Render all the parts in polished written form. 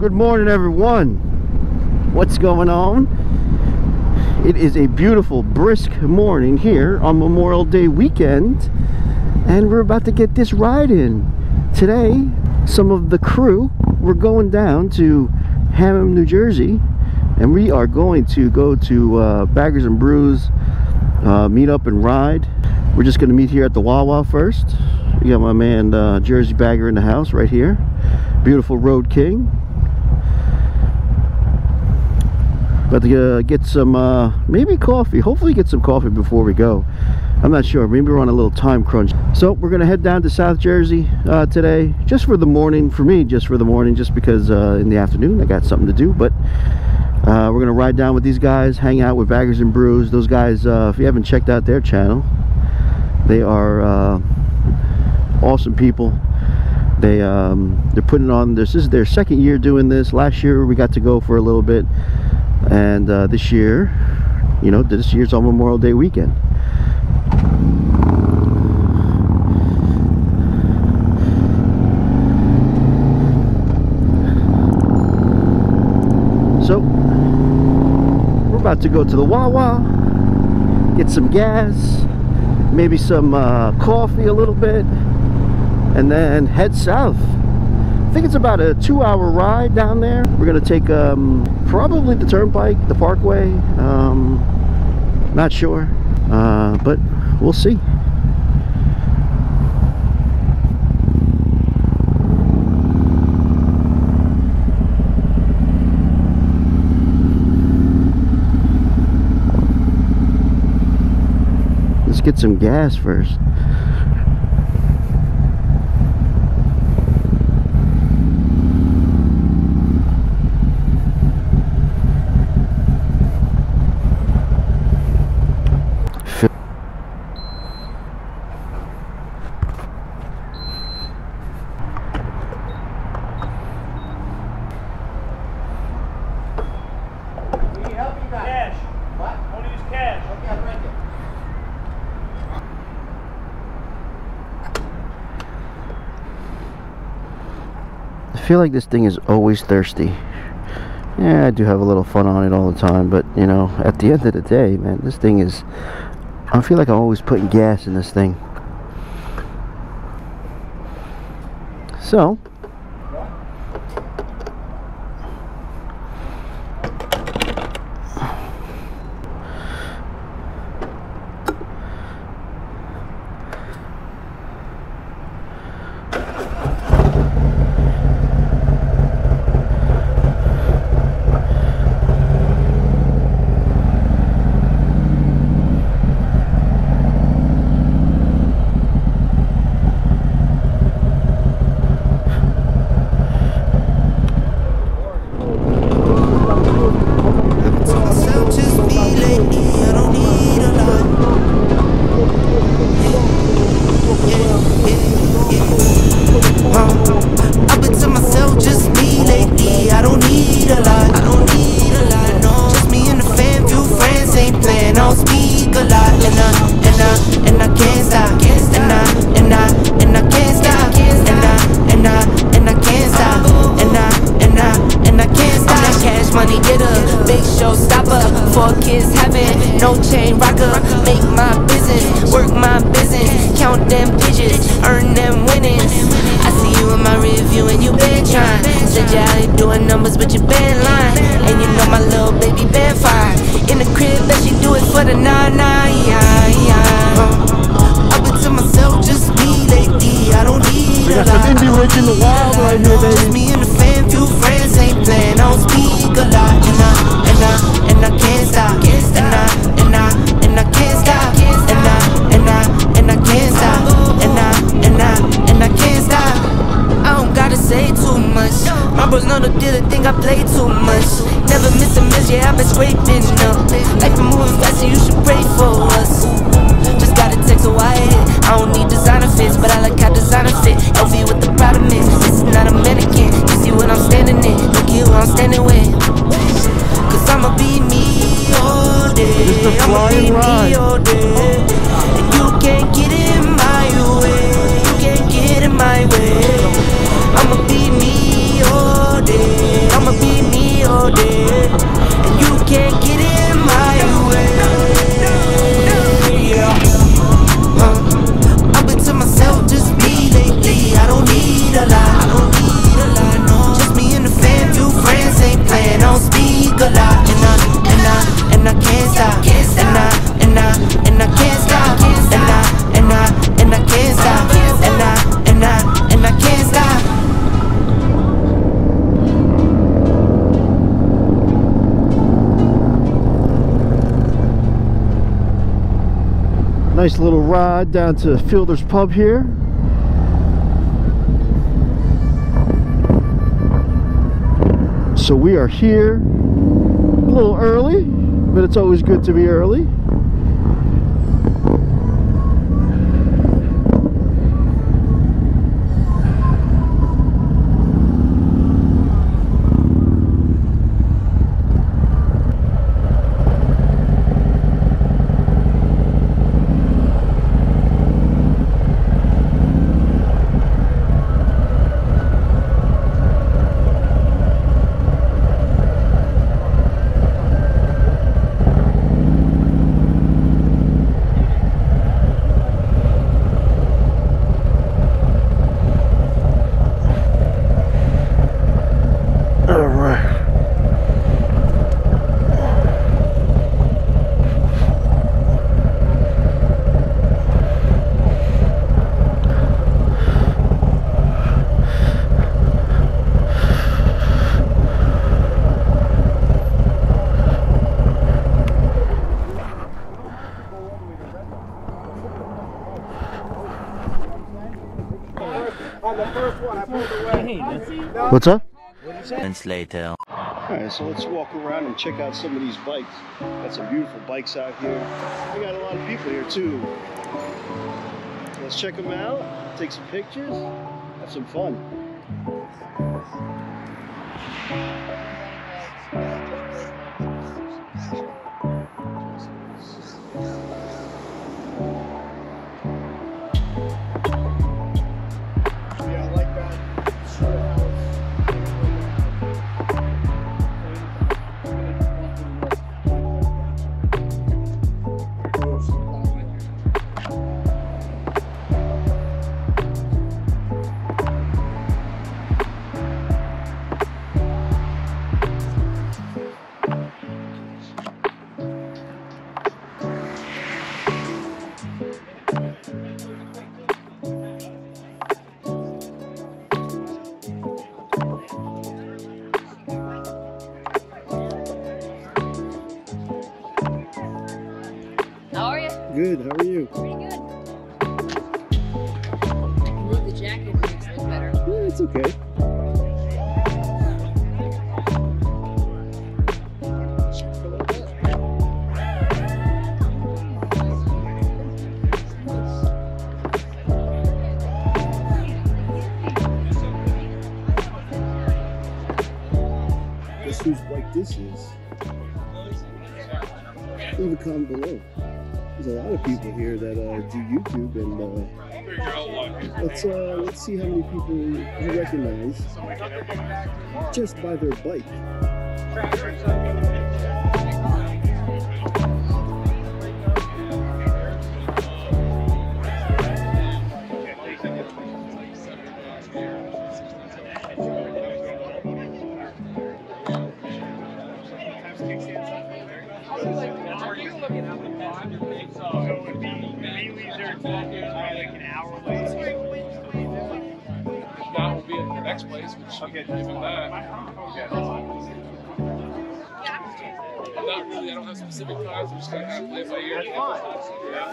Good morning, everyone. What's going on? It is a beautiful, brisk morning here on Memorial Day weekend, and we're about to get this ride in. Today, some of the crew, we're going down to Hamham, New Jersey, and we are going to go to Baggers and Brews, meet up and ride. We're just going to meet here at the Wawa first. We got my man Jersey Bagger in the house right here. Beautiful Road King. About to get some maybe coffee, hopefully get some coffee before we go. I'm not sure, maybe we're on a little time crunch. So we're gonna head down to South Jersey today, just for the morning, for me, just for the morning, just because in the afternoon I got something to do. But we're gonna ride down with these guys, hang out with Baggers and Brews. Those guys, if you haven't checked out their channel, they are awesome people. They they're putting on this. This is their second year doing this. Last year we got to go for a little bit, and this year, you know, this year's on Memorial Day weekend. So we're about to go to the Wawa, get some gas, maybe some coffee, a little bit, and then head south. I think it's about a 2-hour ride down there. We're gonna take probably the turnpike, the parkway, not sure, but we'll see. Let's get some gas first. I feel like this thing is always thirsty. Yeah, I do have a little fun on it all the time, but you know, at the end of the day, man, this thing is, I feel like I'm always putting gas in this thing. So I'ma be me all day, and you can't get in my way. Yeah. I've been to myself, just me lately. I don't need a lot, I don't need a lot, no. Just me and the fam, two friends ain't playing. I don't speak a lot, and I can't stop, and I can't stop, and I can't stop, and I can't stop. Nice little ride down to Fielder's Pub here. So we are here a little early, but it's always good to be early. What's up? Later. Alright, so let's walk around and check out some of these bikes. Got some beautiful bikes out here. We got a lot of people here too. So let's check them out, take some pictures, have some fun. Good, how are you? Pretty good. I love the jacket, it makes it look better. Yeah, it's okay. Guess whose bike this is? Leave a comment below. There's a lot of people here that do YouTube, and let's see how many people you recognize just by their bike. Place, which okay, that's even that. I'm not really, I don't have specific times, I'm just going to have to play it by ear. That's fine.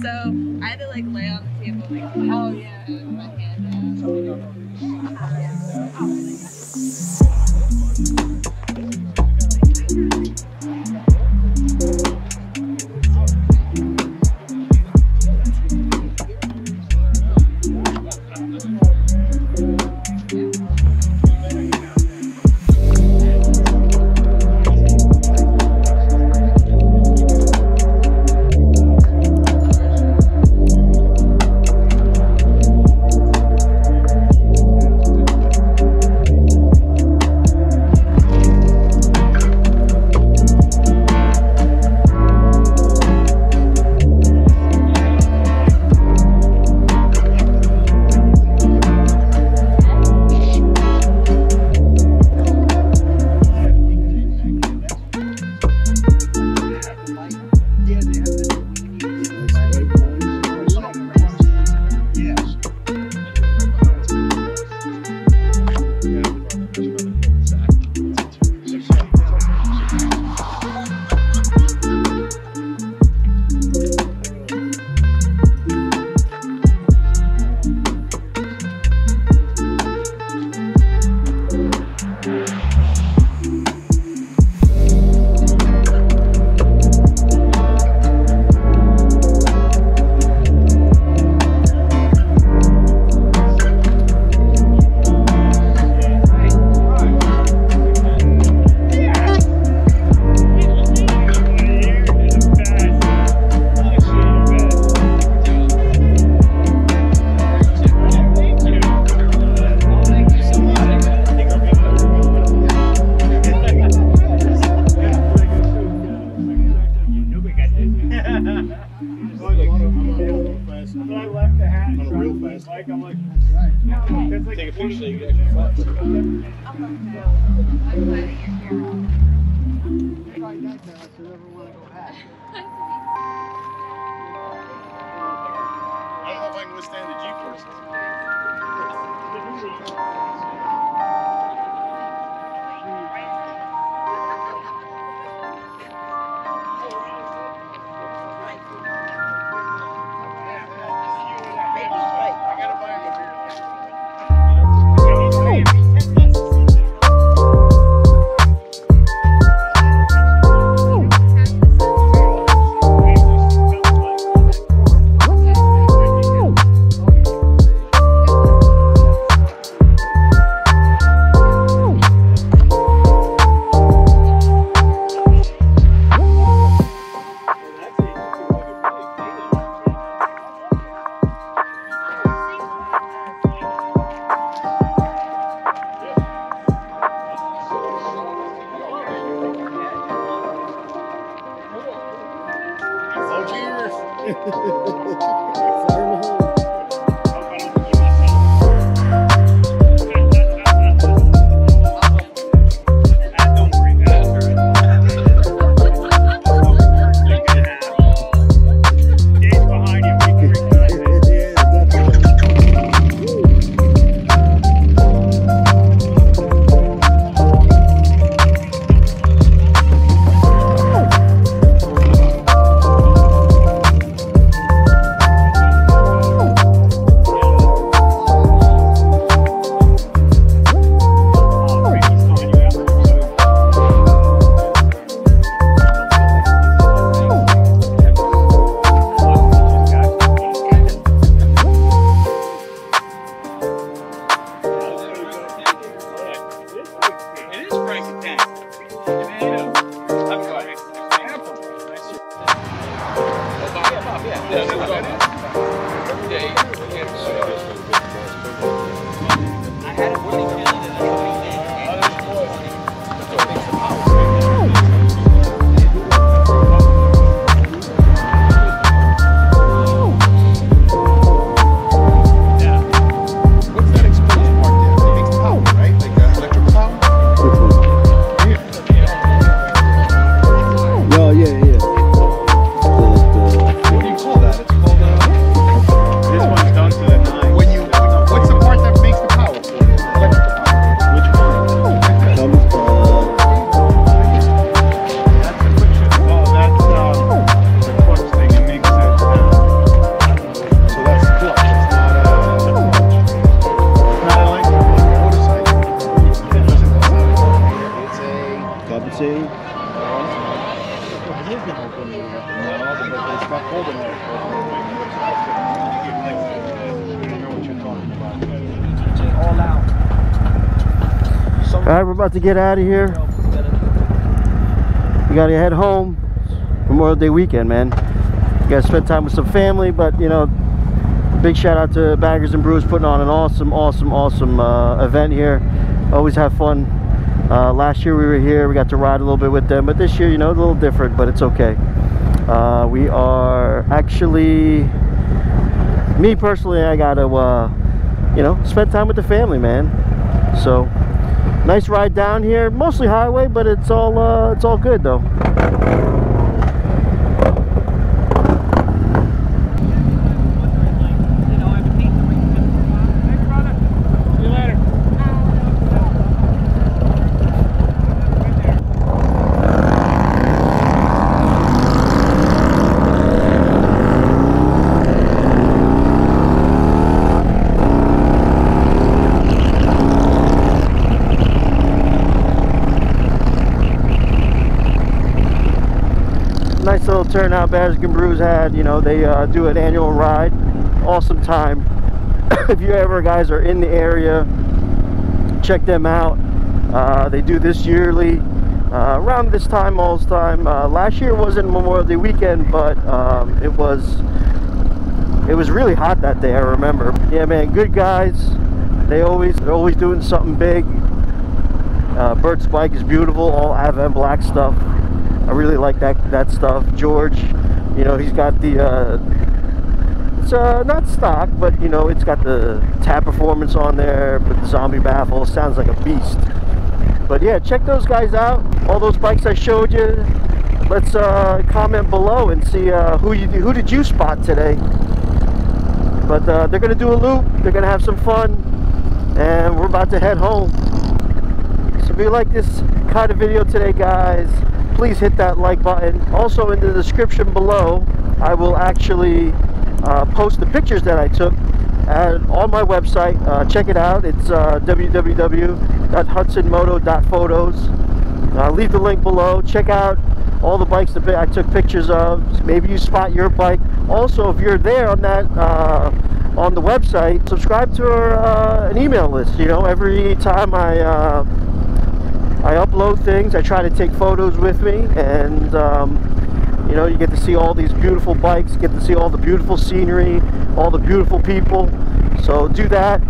So I had to like lay on the table like, oh yeah, with my hand out. 2. He's been open now, but they stopped holding it. I don't know what you're talking about. All out. All right, we're about to get out of here. You gotta head home for Memorial Day weekend, man. You gotta spend time with some family, but you know, big shout out to Baggers and Brews putting on an awesome, awesome, awesome event here. Always have fun. Last year we were here, we got to ride a little bit with them, but this year, you know, a little different, but it's okay. We are actually, me personally, I gotta, you know, spend time with the family, man. So, nice ride down here, mostly highway, but it's all good though. Nice little turnout Baggers and Brews had. You know, they do an annual ride. Awesome time. If you ever guys are in the area, check them out. They do this yearly around this time all the time. Last year wasn't Memorial Day weekend, but it was really hot that day, I remember. Yeah, man, good guys. They're always doing something big. Bert's bike is beautiful, all Avon black stuff. I really like that stuff. George, you know, he's got the it's not stock, but you know, it's got the Tab Performance on there, but the Zombie Baffle sounds like a beast. But yeah, check those guys out. All those bikes I showed you. Let's comment below and see who did you spot today. But they're gonna do a loop. They're gonna have some fun, and we're about to head home. So if you like this kind of video today, guys, please hit that like button. Also, in the description below, I will actually post the pictures that I took on my website. Check it out. It's www.hudsonmoto.photos. Leave the link below. Check out all the bikes that I took pictures of. Maybe you spot your bike. Also, if you're there on that on the website, subscribe to our, an email list. You know, every time I upload things, I try to take photos with me, and you know, you get to see all these beautiful bikes, get to see all the beautiful scenery, all the beautiful people. So do that.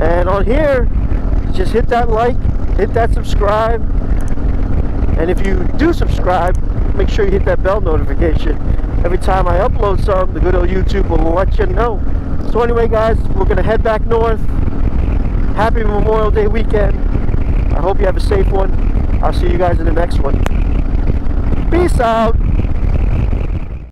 And on here, just hit that like, hit that subscribe, and if you do subscribe, make sure you hit that bell notification. Every time I upload something, the good old YouTube will let you know. So anyway, guys, we're gonna head back north. Happy Memorial Day weekend. I hope you have a safe one. I'll see you guys in the next one. Peace out.